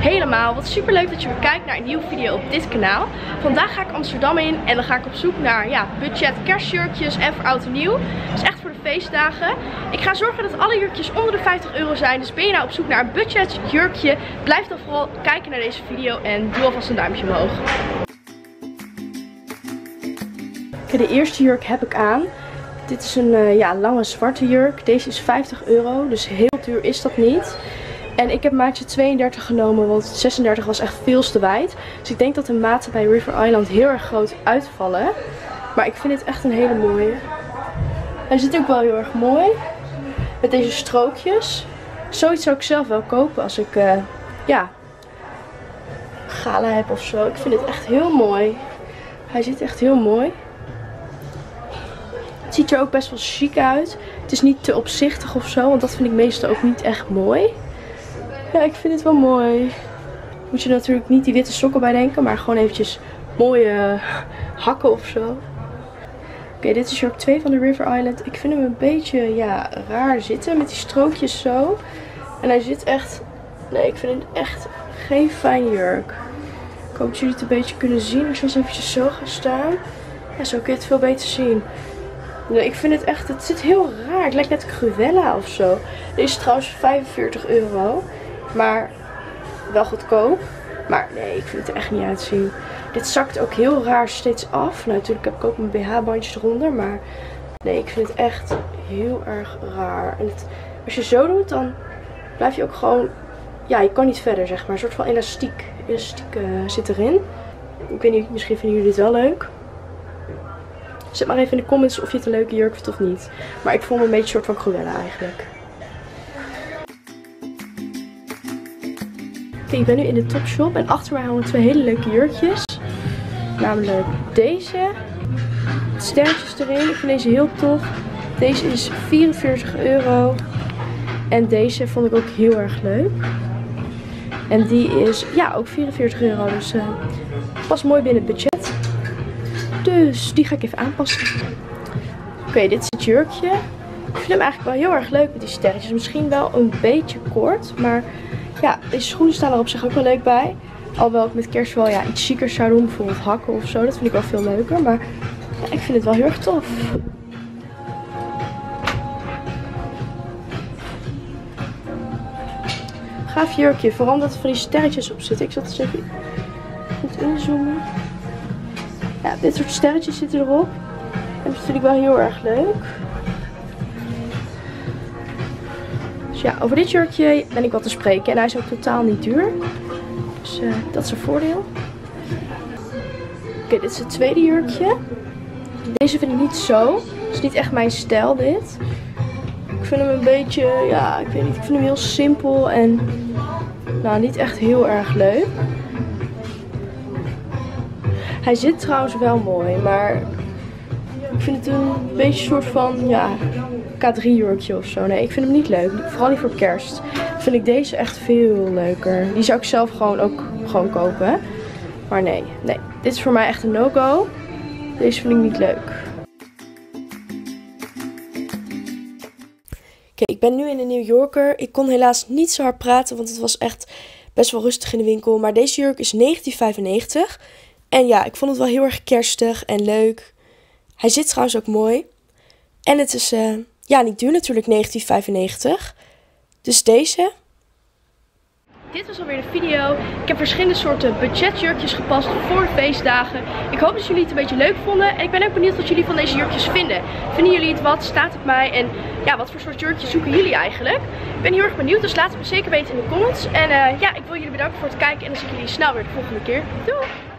helemaal. Wat super leuk dat je weer kijkt naar een nieuwe video op dit kanaal. Vandaag ga ik Amsterdam in en dan ga ik op zoek naar budget kerstjurkjes en voor oud en nieuw. Dus echt voor de feestdagen. Ik ga zorgen dat alle jurkjes onder de €50 zijn. Dus ben je nou op zoek naar een budget jurkje, blijf dan vooral kijken naar deze video en doe alvast een duimpje omhoog. De eerste jurk heb ik aan. Dit is een lange zwarte jurk. Deze is €50, dus heel duur is dat niet. En ik heb maatje 32 genomen, want 36 was echt veel te wijd. Dus ik denk dat de maten bij River Island heel erg groot uitvallen. Maar ik vind dit echt een hele mooie. Hij zit ook wel heel erg mooi. Met deze strookjes. Zoiets zou ik zelf wel kopen als ik gala heb of zo. Ik vind dit echt heel mooi. Hij zit echt heel mooi. Het ziet er ook best wel chic uit. Het is niet te opzichtig of zo, want dat vind ik meestal ook niet echt mooi. Ja, ik vind het wel mooi. Moet je natuurlijk niet die witte sokken bij denken, maar gewoon eventjes mooie hakken of zo. Oké, dit is jurk 2 van de River Island. Ik vind hem een beetje raar zitten met die strookjes zo. En hij zit echt... Nee, ik vind het echt geen fijn jurk. Ik hoop dat jullie het een beetje kunnen zien. Als je eens eventjes zo gaan staan. Ja, zo kun je het veel beter zien. Nee, ik vind het echt, het zit heel raar. Het lijkt net Cruella of zo. Dit is trouwens €45. Maar wel goedkoop. Maar nee, ik vind het er echt niet uitzien. Dit zakt ook heel raar steeds af. Nou, natuurlijk heb ik ook mijn BH-bandjes eronder. Maar nee, ik vind het echt heel erg raar. En het, als je zo doet, dan blijf je ook gewoon... Ja, je kan niet verder, zeg maar. Een soort van elastiek. Elastiek zit erin. Ik weet niet, misschien vinden jullie dit wel leuk. Zet maar even in de comments of je het een leuke jurk vindt of niet. Maar ik voel me een beetje een soort van Cruella eigenlijk. Oké, ik ben nu in de Topshop en achter mij hangen twee hele leuke jurkjes. Namelijk deze. Met sterretjes erin. Ik vind deze heel tof. Deze is €44. En deze vond ik ook heel erg leuk. En die is ook €44. Dus pas mooi binnen het budget. Dus die ga ik even aanpassen. Oké, dit is het jurkje. Ik vind hem eigenlijk wel heel erg leuk met die sterretjes. Misschien wel een beetje kort. Maar ja, deze schoenen staan er op zich ook wel leuk bij. Alhoewel ik met kerst wel iets chiquers zou doen. Bijvoorbeeld hakken of zo. Dat vind ik wel veel leuker. Maar ja, ik vind het wel heel erg tof. Gaaf jurkje. Vooral omdat er van die sterretjes op zitten. Ik zal het eens even goed inzoomen. Ja, dit soort sterretjes zitten erop. En dat vind ik wel heel erg leuk. Dus ja, over dit jurkje ben ik wat te spreken. En hij is ook totaal niet duur. Dus dat is een voordeel. Oké, dit is het tweede jurkje. Deze vind ik niet zo. Het is niet echt mijn stijl, dit. Ik vind hem een beetje, ik weet niet. Ik vind hem heel simpel en niet echt heel erg leuk. Hij zit trouwens wel mooi, maar ik vind het een beetje een soort van, K3 jurkje of zo. Nee, ik vind hem niet leuk. Vooral niet voor kerst. Vind ik deze echt veel leuker. Die zou ik zelf gewoon kopen. Maar nee. Dit is voor mij echt een no-go. Deze vind ik niet leuk. Oké, ik ben nu in de New Yorker. Ik kon helaas niet zo hard praten, want het was echt best wel rustig in de winkel. Maar deze jurk is €19,95. En ja, ik vond het wel heel erg kerstig en leuk. Hij zit trouwens ook mooi. En het is, niet duur natuurlijk, €19,95. Dus deze. Dit was alweer de video. Ik heb verschillende soorten budgetjurkjes gepast voor de feestdagen. Ik hoop dat jullie het een beetje leuk vonden. En ik ben ook benieuwd wat jullie van deze jurkjes vinden. Vinden jullie het wat? Staat het mij? En ja, wat voor soort jurkjes zoeken jullie eigenlijk? Ik ben heel erg benieuwd, dus laat het me zeker weten in de comments. En ik wil jullie bedanken voor het kijken. En dan zie ik jullie snel weer de volgende keer. Doei!